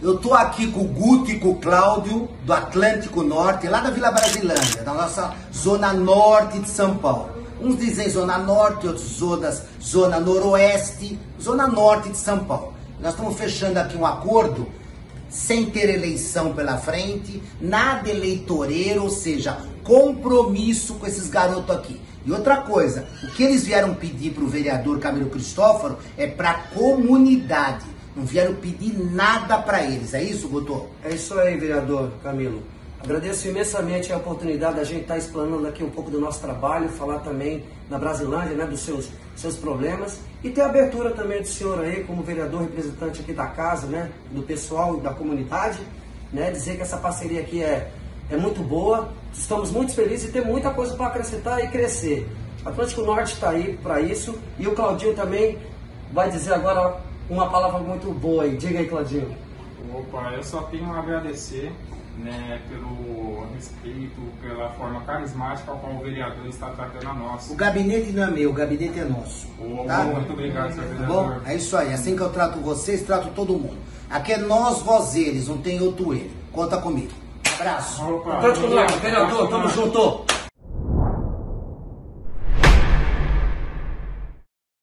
Eu tô aqui com o Guti e com o Cláudio, do Atlântico Norte, lá da Vila Brasilândia, da nossa Zona Norte de São Paulo. Uns dizem Zona Norte, outros Zona Noroeste, Zona Norte de São Paulo. Nós estamos fechando aqui um acordo sem ter eleição pela frente, nada eleitoreiro, ou seja, compromisso com esses garotos aqui. E outra coisa, o que eles vieram pedir para o vereador Camilo Cristóforo é para a comunidade. Não vieram pedir nada para eles. É isso, Guto? É isso aí, vereador Camilo. Agradeço imensamente a oportunidade da gente estar explanando aqui um pouco do nosso trabalho, falar também na Brasilândia, né, dos seus problemas, e ter a abertura também do senhor aí, como vereador representante aqui da casa, né, do pessoal e da comunidade, né, dizer que essa parceria aqui é muito boa, estamos muito felizes e tem muita coisa para acrescentar e crescer. O Atlântico Norte está aí para isso, e o Claudinho também vai dizer agora uma palavra muito boa aí. Diga aí, Claudinho. Opa, eu só tenho a agradecer, né, pelo respeito, pela forma carismática com qual o vereador está tratando a nós. O gabinete não é meu, o gabinete é nosso. Oh, tá? Bom, muito obrigado, senhor vereador. Bom, é isso aí, assim que eu trato vocês, trato todo mundo. Aqui é nós, vós, eles, não tem outro ele. Conta comigo. Abraço. Opa, vereador, tamo junto.